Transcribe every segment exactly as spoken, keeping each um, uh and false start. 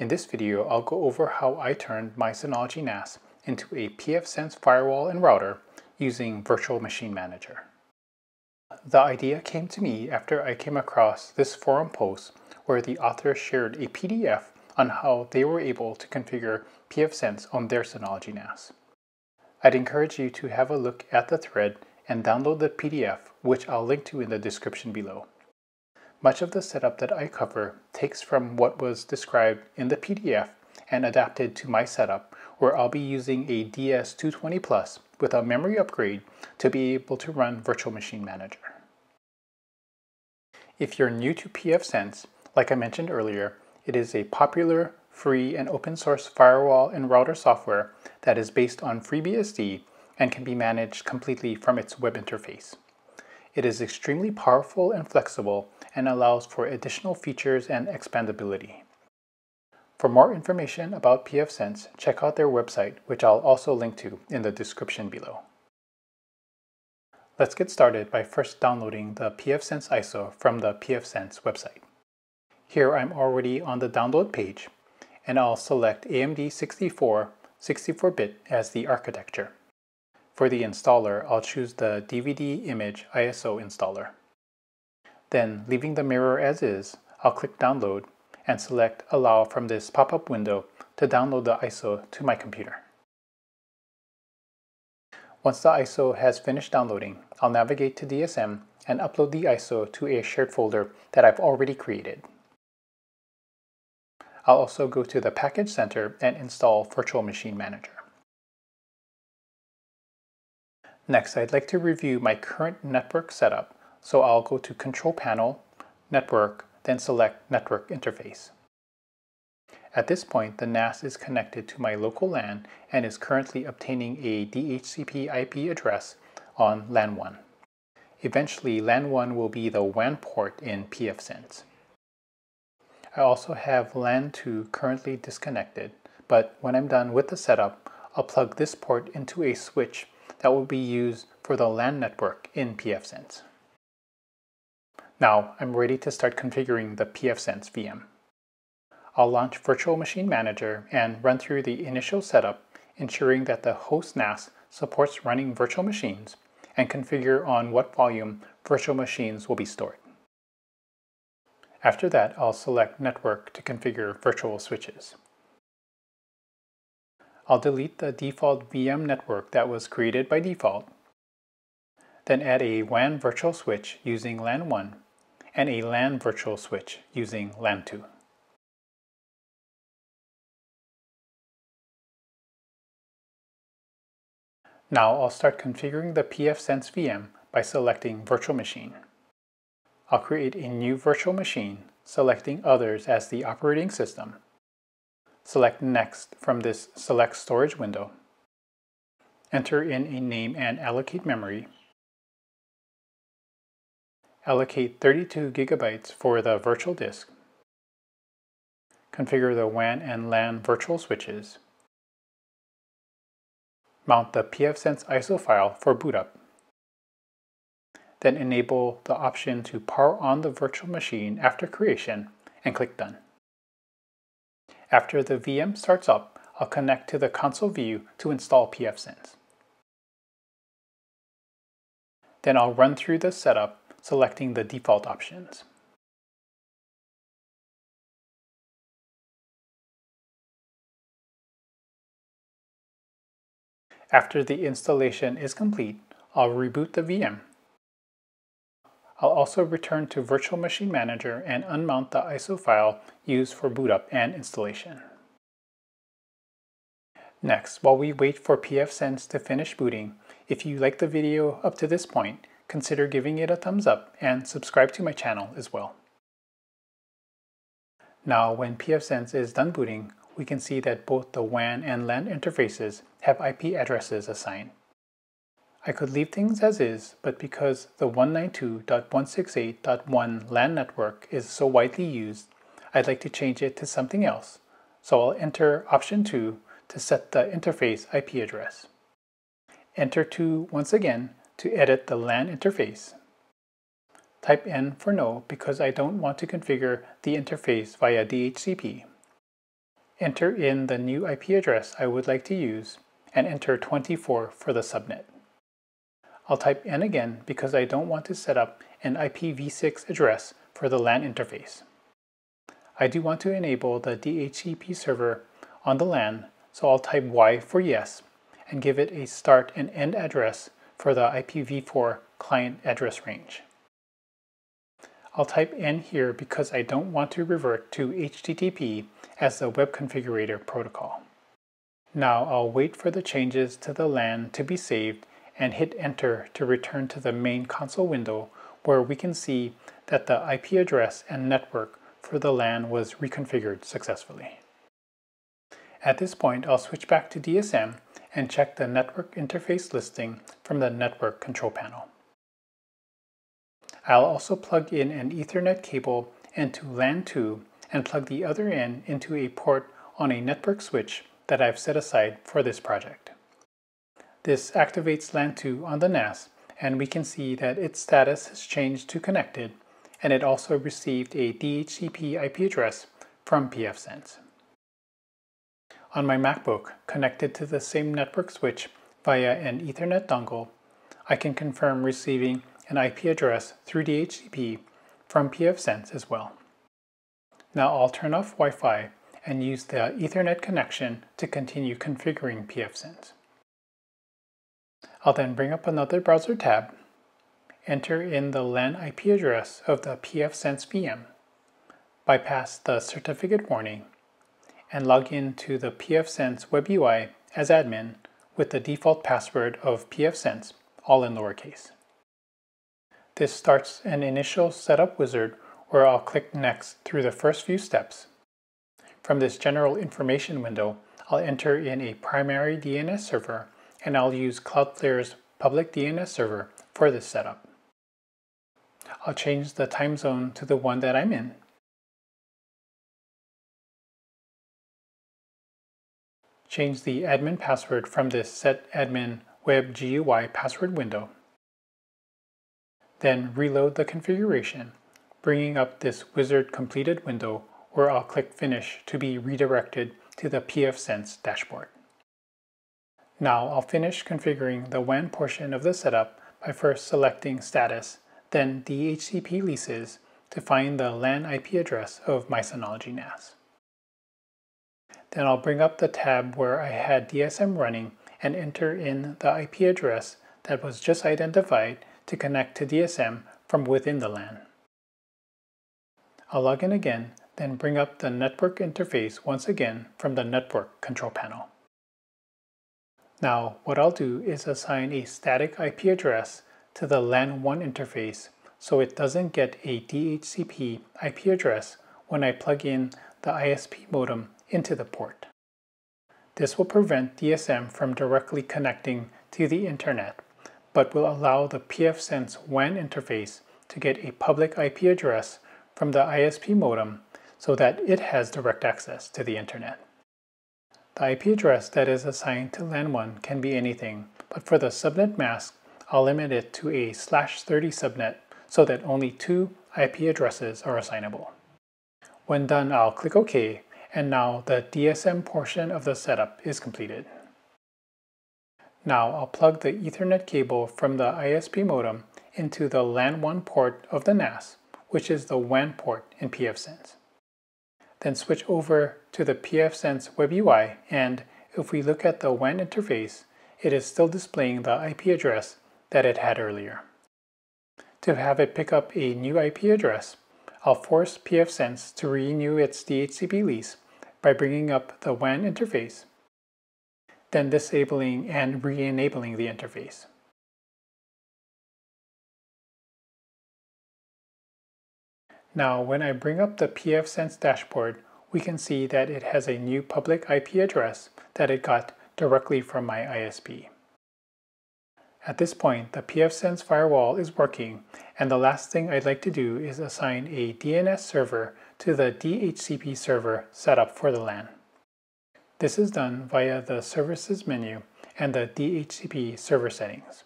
In this video, I'll go over how I turned my Synology N A S into a pfSense firewall and router using Virtual Machine Manager. The idea came to me after I came across this forum post where the author shared a P D F on how they were able to configure pfSense on their Synology N A S. I'd encourage you to have a look at the thread and download the P D F, which I'll link to in the description below. Much of the setup that I cover takes from what was described in the P D F and adapted to my setup, where I'll be using a D S two twenty plus with a memory upgrade to be able to run Virtual Machine Manager. If you're new to pfSense, like I mentioned earlier, it is a popular, free, and open source firewall and router software that is based on FreeBSD and can be managed completely from its web interface. It is extremely powerful and flexible and allows for additional features and expandability. For more information about pfSense, check out their website, which I'll also link to in the description below. Let's get started by first downloading the pfSense I S O from the pfSense website. Here I'm already on the download page, and I'll select A M D sixty-four, sixty-four bit as the architecture. For the installer, I'll choose the D V D image I S O installer. Then, leaving the mirror as is, I'll click download and select allow from this pop-up window to download the I S O to my computer. Once the I S O has finished downloading, I'll navigate to D S M and upload the I S O to a shared folder that I've already created. I'll also go to the Package Center and install Virtual Machine Manager. Next, I'd like to review my current network setup. So I'll go to Control Panel, Network, then select Network Interface. At this point, the N A S is connected to my local LAN and is currently obtaining a D H C P I P address on LAN one. Eventually, LAN one will be the W A N port in pfSense. I also have LAN two currently disconnected, but when I'm done with the setup, I'll plug this port into a switch that will be used for the LAN network in pfSense. Now I'm ready to start configuring the pfSense V M. I'll launch Virtual Machine Manager and run through the initial setup, ensuring that the host N A S supports running virtual machines and configure on what volume virtual machines will be stored. After that, I'll select Network to configure virtual switches. I'll delete the default V M network that was created by default, then add a W A N virtual switch using LAN one and a LAN virtual switch using LAN two. Now I'll start configuring the pfSense V M by selecting Virtual Machine. I'll create a new virtual machine, selecting Others as the operating system. Select Next from this Select Storage window. Enter in a name and allocate memory. Allocate thirty-two gigabytes for the virtual disk. Configure the W A N and LAN virtual switches. Mount the pfSense I S O file for boot up. Then enable the option to power on the virtual machine after creation and click Done. After the V M starts up, I'll connect to the console view to install pfSense. Then I'll run through the setup, selecting the default options. After the installation is complete, I'll reboot the V M. I'll also return to Virtual Machine Manager and unmount the I S O file used for boot up and installation. Next, while we wait for pfSense to finish booting, if you like the video up to this point, consider giving it a thumbs up and subscribe to my channel as well. Now when pfSense is done booting, we can see that both the W A N and LAN interfaces have I P addresses assigned. I could leave things as is, but because the one ninety-two dot one sixty-eight dot one LAN network is so widely used, I'd like to change it to something else, so I'll enter option two to set the interface I P address. Enter two once again to edit the LAN interface. Type N for no because I don't want to configure the interface via D H C P. enter in the new I P address I would like to use, and enter twenty-four for the subnet. I'll type N again because I don't want to set up an I P v six address for the LAN interface. I do want to enable the D H C P server on the LAN, so I'll type Y for yes, and give it a start and end address for the I P v four client address range. I'll type N here because I don't want to revert to H T T P as the web configurator protocol. Now I'll wait for the changes to the LAN to be saved and hit enter to return to the main console window, where we can see that the I P address and network for the LAN was reconfigured successfully. At this point, I'll switch back to D S M and check the network interface listing from the network control panel. I'll also plug in an Ethernet cable into LAN two and plug the other end into a port on a network switch that I've set aside for this project. This activates LAN two on the N A S, and we can see that its status has changed to connected, and it also received a D H C P I P address from pfSense. On my MacBook, connected to the same network switch via an Ethernet dongle, I can confirm receiving an I P address through D H C P from pfSense as well. Now I'll turn off Wi-Fi and use the Ethernet connection to continue configuring pfSense. I'll then bring up another browser tab, enter in the LAN I P address of the pfSense V M, bypass the certificate warning, and log in to the pfSense web U I as admin with the default password of pfSense, all in lowercase. This starts an initial setup wizard where I'll click Next through the first few steps. From this general information window, I'll enter in a primary D N S server, and I'll use Cloudflare's public D N S server for this setup. I'll change the time zone to the one that I'm in. Change the admin password from this setAdmin web G U I password window. Then reload the configuration, bringing up this wizard completed window where I'll click Finish to be redirected to the pfSense dashboard. Now I'll finish configuring the W A N portion of the setup by first selecting Status, then D H C P Leases to find the LAN I P address of my Synology N A S. Then I'll bring up the tab where I had D S M running and enter in the I P address that was just identified to connect to D S M from within the LAN. I'll log in again, then bring up the network interface once again from the network control panel. Now, what I'll do is assign a static I P address to the LAN one interface so it doesn't get a D H C P I P address when I plug in the I S P modem into the port. This will prevent D S M from directly connecting to the internet, but will allow the pfSense W A N interface to get a public I P address from the I S P modem so that it has direct access to the internet. The I P address that is assigned to LAN one can be anything, but for the subnet mask, I'll limit it to a slash thirty subnet so that only two I P addresses are assignable. When done, I'll click OK, and now the D S M portion of the setup is completed. Now I'll plug the Ethernet cable from the I S P modem into the LAN one port of the N A S, which is the W A N port in pfSense. Then switch over to the pfSense web U I, and if we look at the W A N interface, it is still displaying the I P address that it had earlier. To have it pick up a new I P address, I'll force pfSense to renew its D H C P lease by bringing up the W A N interface, then disabling and re-enabling the interface. Now, when I bring up the pfSense dashboard, we can see that it has a new public I P address that it got directly from my I S P. At this point, the pfSense firewall is working, and the last thing I'd like to do is assign a D N S server to the D H C P server set up for the LAN. This is done via the Services menu and the D H C P server settings.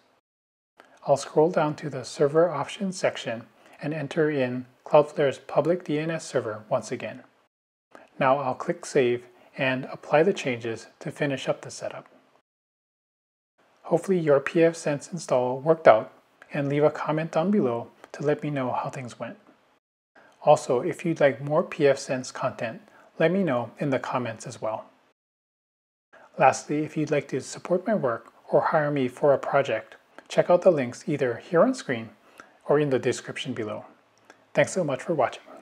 I'll scroll down to the Server Options section and enter in Cloudflare's public D N S server once again. Now I'll click Save and apply the changes to finish up the setup. Hopefully your pfSense install worked out, and leave a comment down below to let me know how things went. Also, if you'd like more pfSense content, let me know in the comments as well. Lastly, if you'd like to support my work or hire me for a project, check out the links either here on screen or in the description below. Thanks so much for watching.